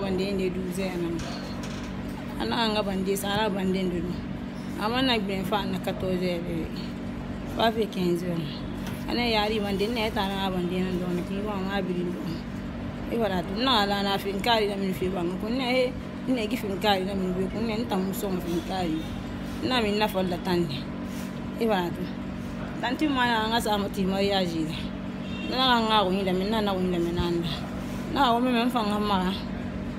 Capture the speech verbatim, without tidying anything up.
bandende douze ans. Ana anga bandende sara bandende do. Amana gbin fa na quatorze ans be. Fa fe quinze ans. Ana yari bandende tara bandende do ni ko anga biri. E wala do na ala na fin kari na min fi bangu ko ne ne gi fin kari na min be ko ne ntamu so fin kari. Na min na folda tande. E wala do. Tanti mana anga sa moti mariage. Na anga ko ni da min na na ko ni da min na. Na woman men fanga ma